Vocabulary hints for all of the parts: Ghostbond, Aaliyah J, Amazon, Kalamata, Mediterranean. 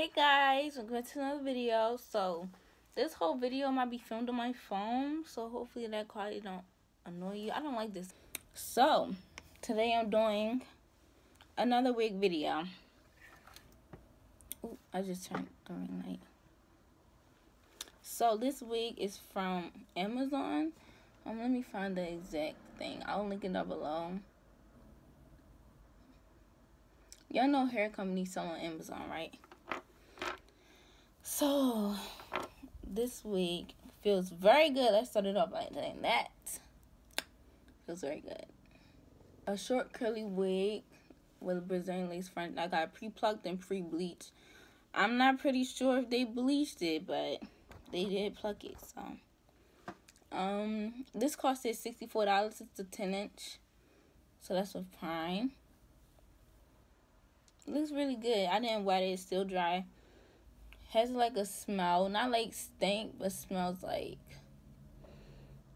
Hey guys, welcome to another video. So this whole video might be filmed on my phone, so hopefully that quality don't annoy you. I don't like this. So today I'm doing another wig video. Ooh, I just turned the ring light. So this wig is from Amazon. Let me find the exact thing. I'll link it down below. Y'all know hair companies sell on Amazon, right? So this wig feels very good. I started off by doing that. Feels very good. A short curly wig with a Brazilian lace front. I got pre-plucked and pre-bleached. I'm not pretty sure if they bleached it, but they did pluck it. So this costed $64. It's a 10-inch, so that's with Prime. Looks really good. I didn't wet it. It's still dry. Has like a smell, not like stink, but smells like,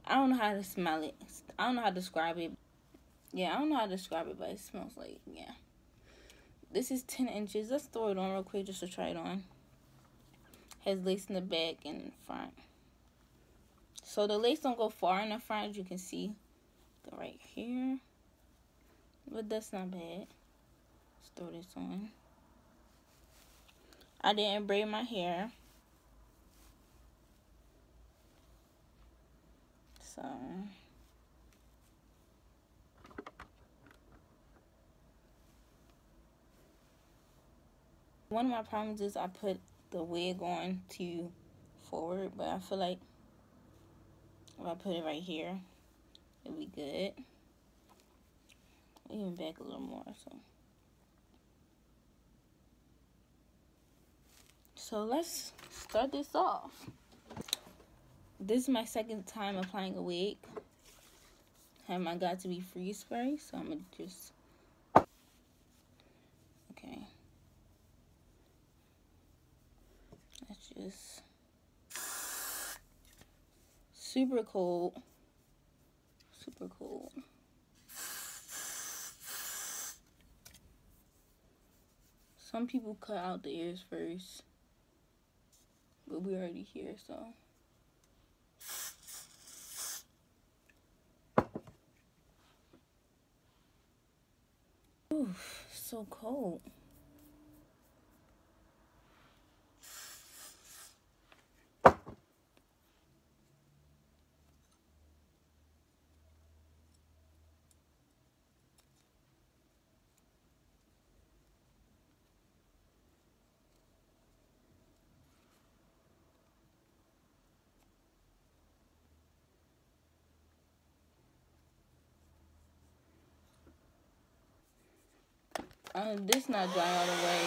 I don't know how to smell it. I don't know how to describe it. Yeah, I don't know how to describe it, but it smells like, yeah. This is 10 inches. Let's throw it on real quick just to try it on. Has lace in the back and in front. So the lace don't go far in the front, as you can see. Go right here. But that's not bad. Let's throw this on. I didn't braid my hair. So one of my problems is I put the wig on to forward, but I feel like if I put it right here, it'll be good. Even back a little more, so. So let's start this off. This is my second time applying a wig. And I got to be freeze spray, so I'm gonna just, okay. That's just super cold, super cold. Some people cut out the ears first. But we already here, so oof, so cold. This not dry all the way.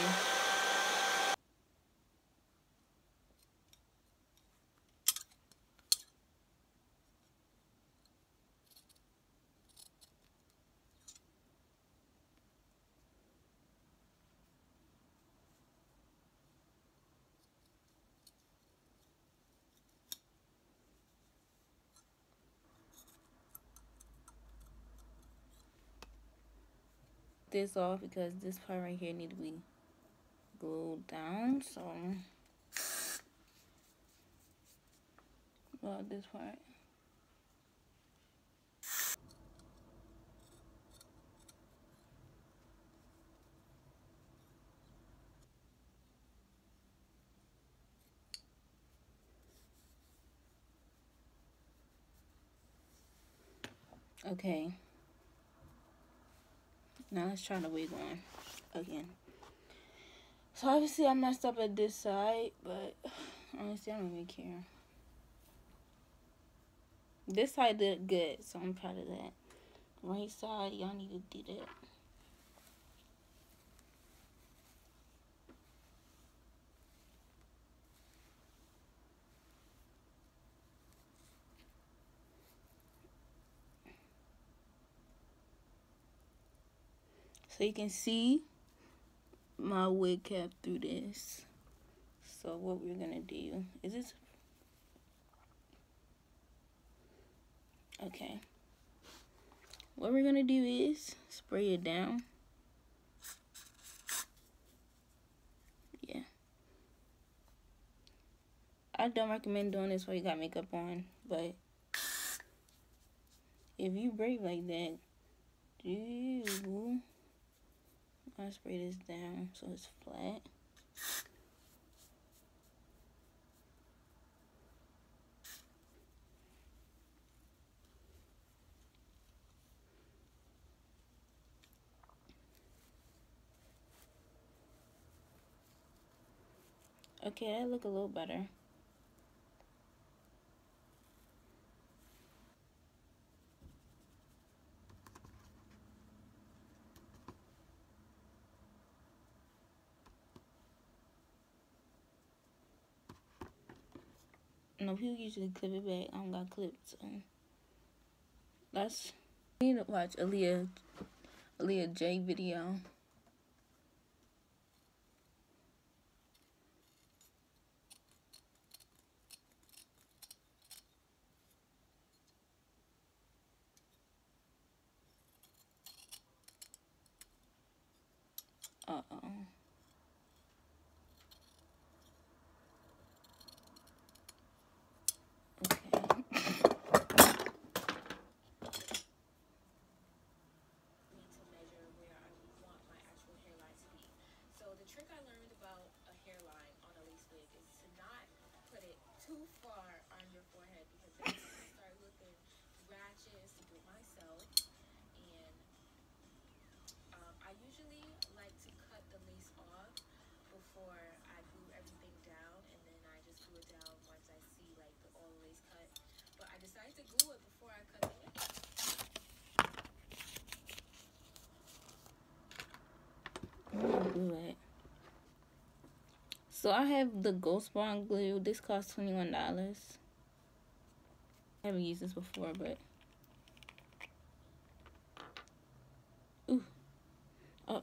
This off because this part right here need to be glued down, so well this part. Okay. Now let's try the wig on again. So obviously I messed up at this side, but honestly I don't even care. This side did good, so I'm proud of that. Right side, y'all need to do that. So you can see my wig cap through this. So what we're gonna do is this. Okay. What we're gonna do is spray it down. Yeah. I don't recommend doing this while you got makeup on, but if you break like that, I spray this down so it's flat. Okay, that look a little better. No, people usually clip it back. I don't got clipped, so that's. You need to watch Aaliyah J video. Too far on your forehead, because then I start looking ratchet to myself, and I usually like to cut the lace off before I glue everything down, and then I just glue it down once I see like all the lace cut. But I decided to glue it before I cut the lace. So I have the Ghostbond glue. This costs $21. I haven't used this before, but ooh, I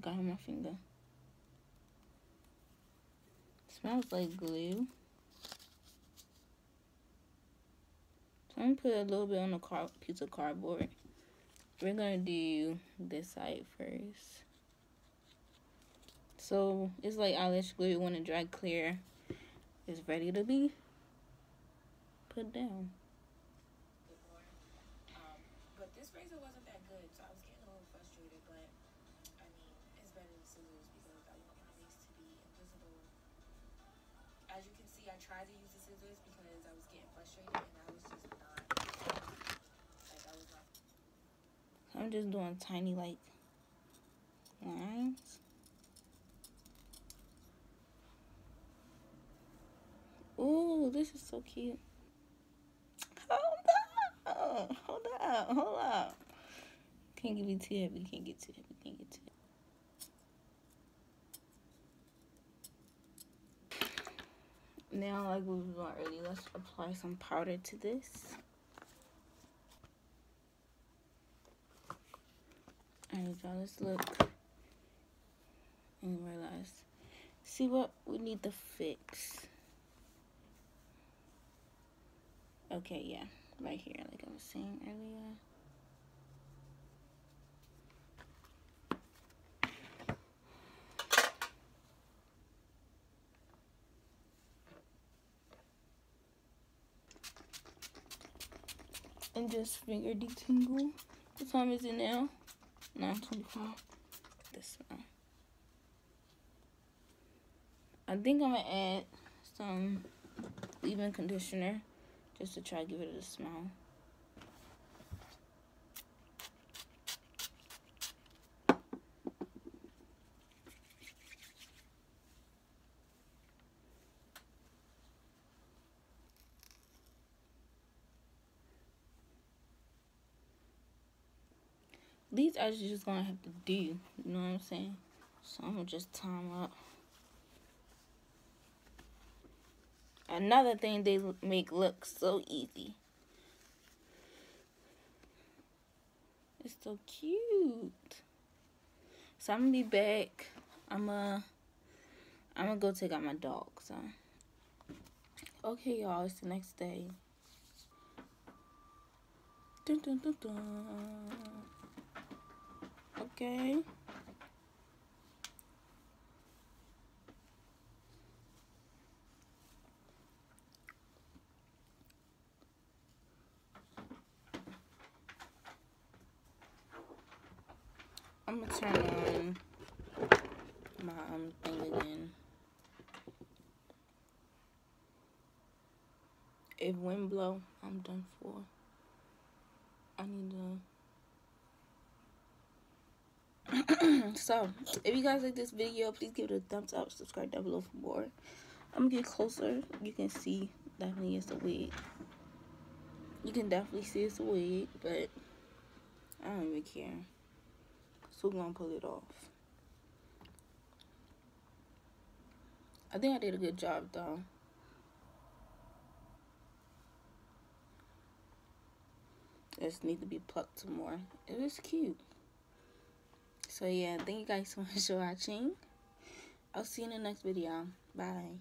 got on my finger. Smells like glue. So I'm gonna put a little bit on the piece of cardboard. We're gonna do this side first. So it's like eyelash glue. When it dry clear, it's ready to be put down. But this razor wasn't that good, so I was getting a little frustrated. But I mean, it's better than scissors because I want my lace to be invisible. As you can see, I tried to use the scissors because I was getting frustrated, and I was just not. Like I was not. I'm just doing tiny like lines. Ooh, this is so cute. Hold up. Can't get too heavy. Now, like we were doing earlier, let's apply some powder to this. Alright, y'all, let's look and realize. See what we need to fix. Okay, yeah, right here, like I was saying earlier. And just finger detingle. What time is it now? 9:25. This one. I think I'm gonna add some leave-in conditioner. Just to try to give it a smell. These are just gonna have to do, you know what I'm saying? So I'm gonna just time up. Another thing they make look so easy. It's so cute. So I'm gonna be back. I'm gonna go take out my dog. So okay, y'all, it's the next day. Dun, dun, dun, dun. Okay. I'm gonna turn on my thing again. If wind blow, I'm done for. I need to. So, if you guys like this video, please give it a thumbs up. Subscribe down below for more. I'm gonna get closer. You can see definitely it's a wig. You can definitely see it's a wig, but I don't even care. So we're gonna pull it off. I think I did a good job though. I just need to be plucked some more. It was cute. So yeah, thank you guys so much for watching. I'll see you in the next video. Bye.